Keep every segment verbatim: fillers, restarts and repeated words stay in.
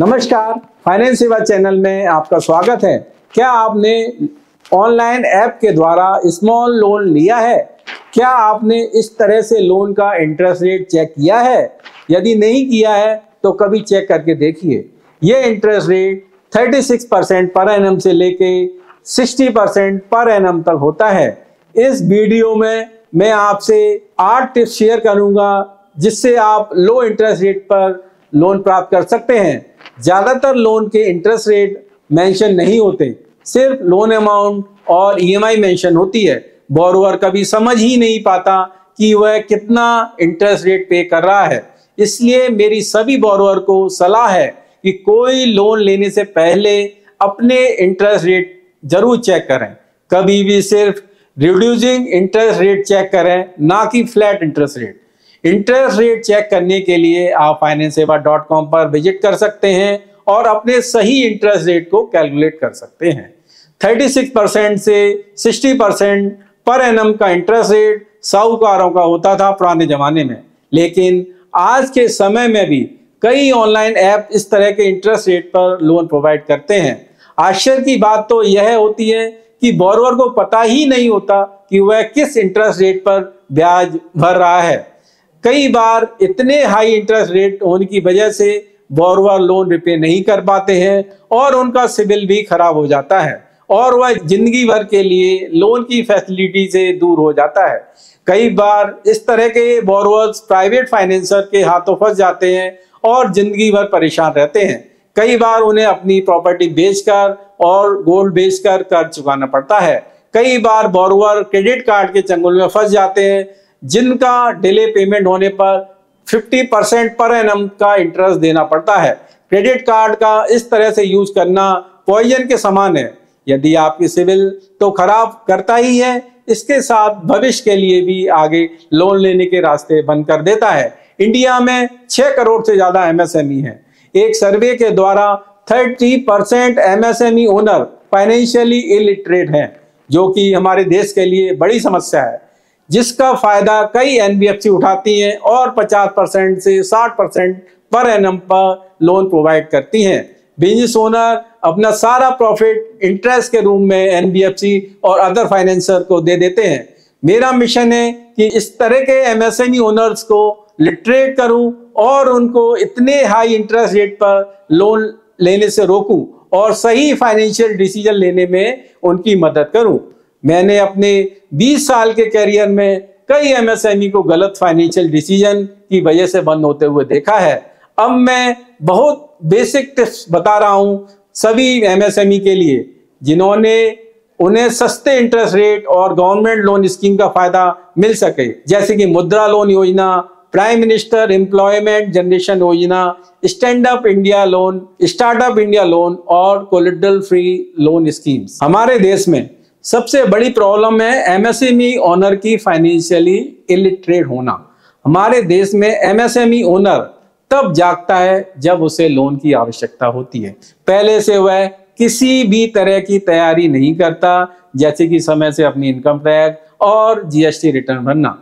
नमस्कार, फाइनेंस सेवा चैनल में आपका स्वागत है। क्या आपने ऑनलाइन ऐप के द्वारा स्मॉल लोन लिया है? क्या आपने इस तरह से लोन का इंटरेस्ट रेट चेक किया है? यदि नहीं किया है तो कभी चेक करके देखिए। ये इंटरेस्ट रेट छत्तीस परसेंट पर एनम से लेके साठ परसेंट पर एनम तक होता है। इस वीडियो में मैं आपसे आठ टिप्स शेयर करूंगा जिससे आप लो इंटरेस्ट रेट पर लोन प्राप्त कर सकते हैं। ज़्यादातर लोन के इंटरेस्ट रेट मेंशन नहीं होते, सिर्फ लोन अमाउंट और ईएमआई मेंशन होती है। बोरोवर कभी समझ ही नहीं पाता कि वह कितना इंटरेस्ट रेट पे कर रहा है। इसलिए मेरी सभी बोरोवर को सलाह है कि कोई लोन लेने से पहले अपने इंटरेस्ट रेट जरूर चेक करें। कभी भी सिर्फ रिड्यूसिंग इंटरेस्ट रेट चेक करें, ना कि flat interest rate. Interest rate check करने के लिए आप फाइनेंस सेवा डॉट कॉम पर विजिट कर सकते हैं और अपने सही इंटरेस्ट रेट को कैलकुलेट कर सकते हैं। छत्तीस परसेंट से साठ परसेंट पर एनम का इंटरेस्ट रेट साहूकारों का होता था पुराने जमाने में, लेकिन आज के समय में भी कई ऑनलाइन ऐप इस तरह के इंटरेस्ट रेट पर लोन प्रोवाइड करते हैं। आश्चर्य की बात तो यह होती है कि बोरोवर को पता ही नहीं होता कि वह किस इंटरेस्ट रेट पर ब्याज भर रहा है। कई बार इतने हाई इंटरेस्ट रेट होने की वजह से बोरोवर लोन रिपे नहीं कर पाते हैं और उनका सिबिल भी खराब हो जाता है और वह जिंदगी भर के लिए लोन की फैसिलिटी से दूर हो जाता है। कई बार इस तरह के बोरोवर्स प्राइवेट फाइनेंसर के हाथों फंस जाते हैं और जिंदगी भर परेशान रहते हैं। कई बार उन्हें अपनी प्रॉपर्टी बेचकर और गोल्ड बेचकर कर्ज चुकाना पड़ता है। कई बार बोरोवर क्रेडिट कार्ड के चंगुल में फंस जाते हैं जिनका डिले पेमेंट होने पर पचास परसेंट पर एनम का इंटरेस्ट देना पड़ता है। क्रेडिट कार्ड का इस तरह से यूज करना पॉइजन के समान है। यदि आपकी सिबिल तो खराब करता ही है, इसके साथ भविष्य के लिए भी आगे लोन लेने के रास्ते बंद कर देता है। इंडिया में छह करोड़ से ज्यादा एमएसएमई हैं। एक सर्वे के द्वारा तीस percent MSME owner financially illiterate हैं, जो कि हमारे देश के लिए बड़ी समस्या है, जिसका फायदा कई एनबीएफसी उठाती हैं और पचास परसेंट से साठ परसेंट पर एनम पर लोन प्रोवाइड करती हैं। बिजनेस ओनर अपना सारा प्रॉफिट इंटरेस्ट के रूप में एनबीएफसी और अदर फाइनेंसर को दे देते हैं। मेरा मिशन है कि इस तरह के एमएसएमई ओनर्स को लिटरेट करूं और उनको इतने हाई इंटरेस्ट रेट पर लोन लेने से रोकूं और सही फाइनेंशियल डिसीजन लेने में उनकी मदद करूं। मैंने अपने बीस साल के कैरियर में कई एमएसएमई को गलत फाइनेंशियल डिसीजन की वजह से बंद होते हुए देखा है। अब मैं बहुत बेसिक टिप्स बता रहा हूं सभी एमएसएमई के लिए जिन्होंने उन्हें सस्ते इंटरेस्ट रेट और गवर्नमेंट लोन स्कीम का फायदा मिल सके, जैसे कि मुद्रा लोन योजना, prime minister employment generation Yojana, stand up India loan, startup India loan और कोलेटरल फ्री लोन स्कीम्स। हमारे देश में सबसे बड़ी प्रॉब्लम है एमएसएमई ओनर की फाइनेंशियली इलिटरेट होना। हमारे देश में एमएसएमई ओनर तब जागता है जब उसे लोन की आवश्यकता होती है। पहले से वह किसी भी तरह की तैयारी नहीं करता, जैसे कि समय से अपनी इनकम टैक्स और जीएसटी रिटर्न भरना।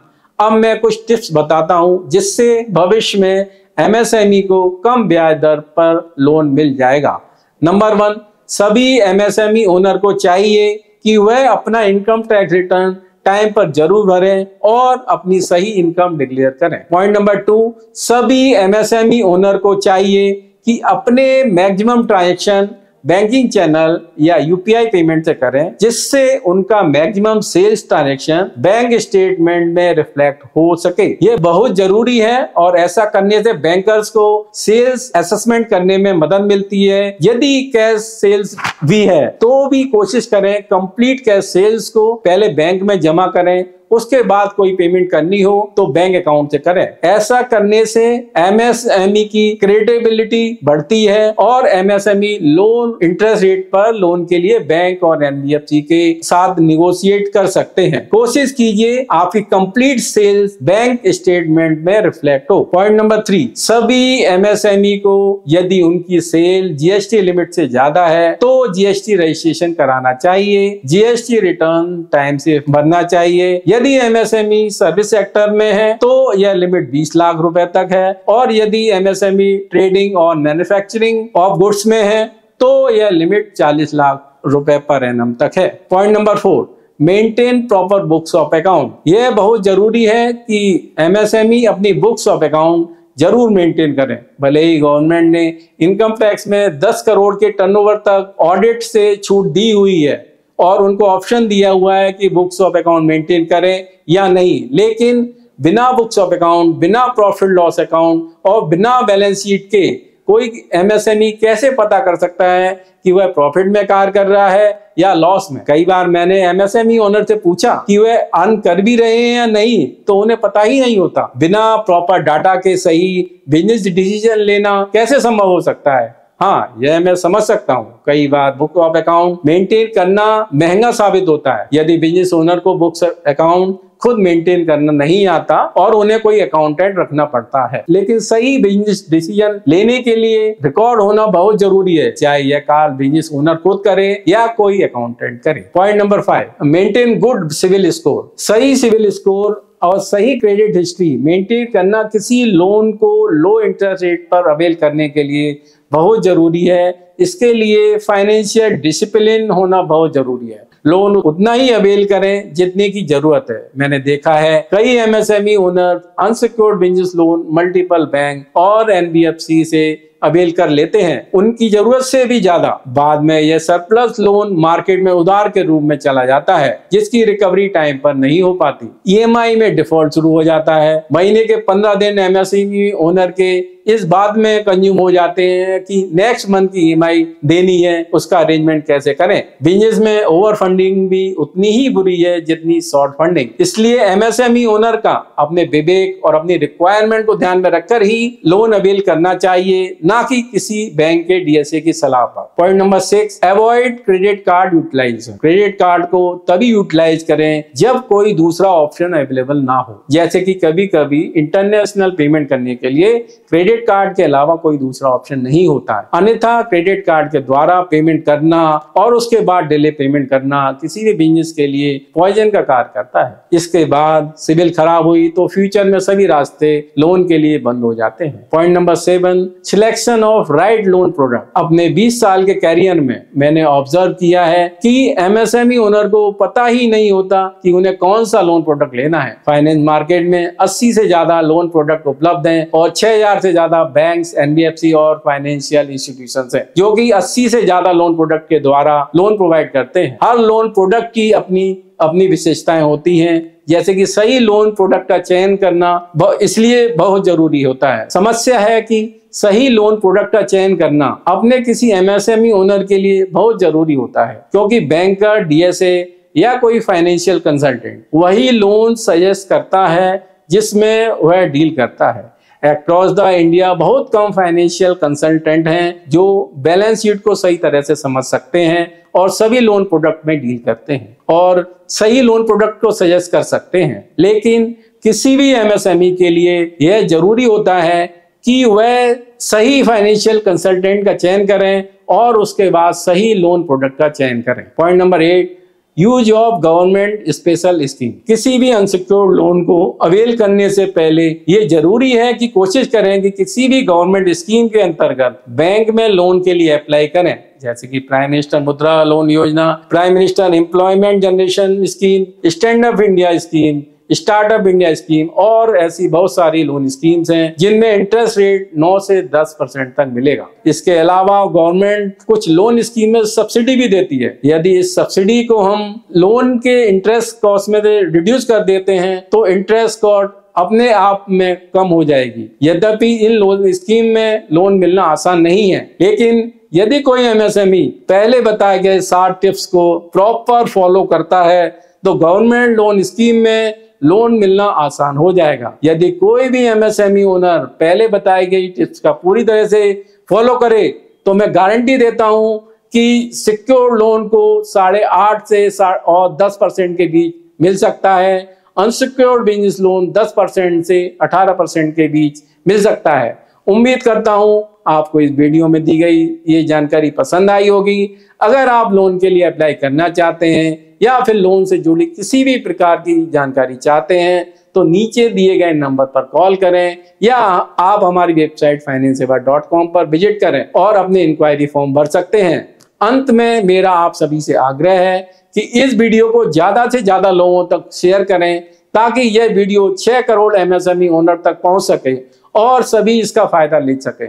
अब मैं कुछ टिप्स बताता हूं जिससे भविष्य में एमएसएमई को कम ब्याज दर पर लोन मिल जाएगा। नंबर वन, सभी एमएसएमई ओनर को चाहिए कि वह अपना इनकम टैक्स रिटर्न टाइम पर जरूर भरें और अपनी सही इनकम डिक्लेयर करें। पॉइंट नंबर टू, सभी एमएसएमई ओनर को चाहिए कि अपने मैक्सिमम ट्रांजैक्शन बैंकिंग चैनल या यूपीआई पेमेंट से करें, जिससे उनका maximum sales transaction bank statement में रिफ्लेक्ट हो सके। ये बहुत जरूरी है और ऐसा करने से बैंकर्स को सेल्स असेसमेंट करने में मदद मिलती है। यदि कैश सेल्स भी है तो भी कोशिश करें कंप्लीट कैश सेल्स को पहले बैंक में जमा करें, उसके बाद कोई पेमेंट करनी हो तो बैंक अकाउंट से करें। ऐसा करने से एमएसएमई की क्रेडिबिलिटी बढ़ती है और एमएसएमई लोन इंटरेस्ट रेट पर लोन के लिए बैंक और एनबीएफसी के साथ निगोशिएट कर सकते हैं। कोशिश कीजिए आपकी कंप्लीट सेल्स बैंक स्टेटमेंट में रिफ्लेक्ट हो। पॉइंट नंबर थ्री, सभी एमएसएमई को यदि उनकी सेल जीएसटी लिमिट से ज्यादा है तो जीएसटी रजिस्ट्रेशन कराना चाहिए। जीएसटी रिटर्न टाइम से भरना चाहिए। यदि एमएसएमई सर्विस सेक्टर में है तो यह लिमिट बीस लाख रुपए तक है, और यदि एमएसएमई ट्रेडिंग और मैन्युफैक्चरिंग ऑफ गुड्स में है तो यह लिमिट चालीस लाख रुपए पर एनम तक है। Point number four, maintain proper books of account. यह बहुत जरूरी है कि एमएसएमई अपनी बुक्स ऑफ अकाउंट जरूर मेंटेन करें। भले ही गवर्नमेंट ने इनकम टैक्स में दस करोड़ के टर्नओवर तक ऑडिट से छूट दी हुई है और उनको ऑप्शन दिया हुआ है कि बुक्स ऑफ अकाउंट मेंटेन करें या नहीं, लेकिन बिना बुक्स ऑफ अकाउंट, बिना प्रॉफिट लॉस अकाउंट और बिना बैलेंस शीट के कोई एमएसएमई कैसे पता कर सकता है कि वह प्रॉफिट में कार्य कर रहा है या लॉस में। कई बार मैंने एमएसएमई ओनर से पूछा कि वह अर्न कर भी रहे हैं या नहीं, तो उन्हें पता ही नहीं होता। बिना प्रॉपर डाटा के सही बिजनेस डिसीजन लेना कैसे संभव हो सकता है। हाँ, यह मैं समझ सकता हूँ, कई बार बुक ऑफ अकाउंट मेंटेन करना महंगा साबित होता है। यदि बिजनेस ओनर को बुक्स अकाउंट खुद मेंटेन करना नहीं आता और उन्हें कोई अकाउंटेंट रखना पड़ता है, लेकिन सही बिजनेस डिसीजन लेने के लिए रिकॉर्ड होना बहुत जरूरी है, चाहे यह कार्य बिजनेस ओनर खुद करे या कोई अकाउंटेंट करे। Point number five, maintain good civil score. सही सिविल स्कोर और सही क्रेडिट हिस्ट्री मेंटेन करना किसी लोन को लो इंटरेस्ट रेट पर अवेल करने के लिए बहुत जरूरी है। इसके लिए फाइनेंशियल डिसिप्लिन होना बहुत जरूरी है। लोन उतना ही अवेल करें जितने की जरूरत है। मैंने देखा है कई MSME owner unsecured business loan multiple bank और एनबीएफसी से अवेल कर लेते हैं, उनकी जरूरत से भी ज्यादा। बाद में यह सरप्लस लोन मार्केट में उधार के रूप में चला जाता है, जिसकी रिकवरी टाइम पर नहीं हो पाती। ईएमआई में डिफॉल्ट शुरू हो जाता है। महीने के पंद्रह दिन एमएसएमई ओनर के इस बात में कंज्यूम हो जाते हैं कि नेक्स्ट मंथ की ईएमआई देनी है, उसका अरेंजमेंट कैसे करें। बिजनेस में ओवर फंडिंग भी उतनी ही बुरी है जितनी शॉर्ट फंडिंग। इसलिए एमएसएमई ओनर का अपने विवेक और अपनी रिक्वायरमेंट को ध्यान में रखकर ही लोन अवेल करना चाहिए, ना कि किसी बैंक के डीएसए की सलाह पर। Point number six, avoid credit card utilisation. Credit card को तभी यूटिलाइज करें जब कोई दूसरा ऑप्शन अवेलेबल ना हो, जैसे कि कभी कभी इंटरनेशनल पेमेंट करने के लिए क्रेडिट क्रेडिट कार्ड के अलावा कोई दूसरा ऑप्शन नहीं होता है। अन्यथा क्रेडिट कार्ड के द्वारा पेमेंट करना और उसके बाद डिले पेमेंट करना किसी भी बिजनेस के लिए पॉइजन का कार्य करता है। इसके बाद सिविल खराब हुई तो फ्यूचर में सभी रास्ते लोन के लिए बंद हो जाते हैं। Point number seven, selection of right loan product. अपने बीस साल के कैरियर में मैंने ऑब्जर्व किया है कि एमएसएमई ओनर को पता ही नहीं होता कि उन्हें कौन सा लोन प्रोडक्ट लेना है। फाइनेंस मार्केट में अस्सी से ज्यादा लोन प्रोडक्ट उपलब्ध है और छह हजार से बैंक्स, एनबीएफसी और फाइनेंशियल इंस्टीट्यूशंस हैं, जो कि अस्सी से ज्यादा लोन प्रोडक्ट के द्वारा लोन प्रोवाइड करते हैं। हर लोन प्रोडक्ट की अपनी अपनी विशेषताएं होती हैं, जैसे कि सही लोन प्रोडक्ट का चयन करना इसलिए बहुत जरूरी होता है। समस्या है कि सही लोन प्रोडक्ट का चयन करना अपने किसी एमएसएमई ओनर के लिए बहुत जरूरी होता है, क्योंकि बैंकर, डीएसए या कोई फाइनेंशियल कंसल्टेंट वही लोन सजेस्ट करता है जिसमें वह डील करता है। अक्रॉस द इंडिया बहुत कम फाइनेंशियल कंसल्टेंट हैं जो बैलेंस शीट को सही तरह से समझ सकते हैं और सभी लोन प्रोडक्ट में डील करते हैं और सही लोन प्रोडक्ट को सजेस्ट कर सकते हैं। लेकिन किसी भी एमएसएमई के लिए यह जरूरी होता है कि वह सही फाइनेंशियल कंसल्टेंट का चयन करें और उसके बाद सही लोन प्रोडक्ट का चयन करें। Point number eight, use of government special scheme. किसी भी अनसिक्योर्ड लोन को अवेल करने से पहले ये जरूरी है कि कोशिश करें कि किसी भी गवर्नमेंट स्कीम के अंतर्गत बैंक में लोन के लिए अप्लाई करें, जैसे कि प्राइम मिनिस्टर मुद्रा लोन योजना, prime minister employment generation scheme, stand up India scheme, startup India scheme और ऐसी बहुत सारी लोन स्कीम्स हैं जिनमें इंटरेस्ट रेट नौ से दस परसेंट तक मिलेगा। इसके अलावा गवर्नमेंट कुछ लोन स्कीम में सब्सिडी भी देती है। यदि इस सब्सिडी को हम लोन के इंटरेस्ट कॉस्ट में रिड्यूस कर देते हैं तो इंटरेस्ट कॉस्ट अपने आप में कम हो जाएगी। यद्यपि इन लोन स्कीम में लोन मिलना आसान नहीं है, लेकिन यदि कोई एमएसएमई पहले बताए गए सात टिप्स को प्रॉपर फॉलो करता है तो गवर्नमेंट लोन स्कीम में लोन मिलना आसान हो जाएगा। यदि कोई भी एमएसएमई ओनर पहले बताई गई टिप्स का पूरी तरह से फॉलो करे तो मैं गारंटी देता हूं कि सिक्योर लोन को साढ़े आठ से और दस परसेंट के बीच मिल सकता है। अनसिक्योर्ड बिजनेस लोन दस परसेंट से अठारह परसेंट के बीच मिल सकता है। उम्मीद करता हूं आपको इस वीडियो में दी गई ये जानकारी पसंद आई होगी। अगर आप लोन के लिए अप्लाई करना चाहते हैं या फिर लोन से जुड़ी किसी भी प्रकार की जानकारी चाहते हैं तो नीचे दिए गए नंबर पर कॉल करें या आप हमारी website finance Seva dot com पर विजिट करें और अपने इंक्वायरी फॉर्म भर सकते हैं। अंत में मेरा आप सभी से आग्रह है कि इस वीडियो को ज़्यादा से ज़्यादा लोगों तक शेयर करें ताकि यह वीडियो छह करोड़ एमएसएमई ओनर तक पहुंच सके और सभी इसका फायदा ले सकें।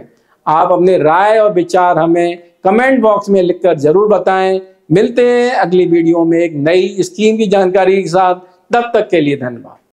आप अपने राय और विचार हमें कमेंट बॉक्स में लिखकर जरूर बताएं। मिलते हैं अगली वीडियो में एक नई स्कीम की जानकारी के साथ। तब तक के लिए धन्यवाद।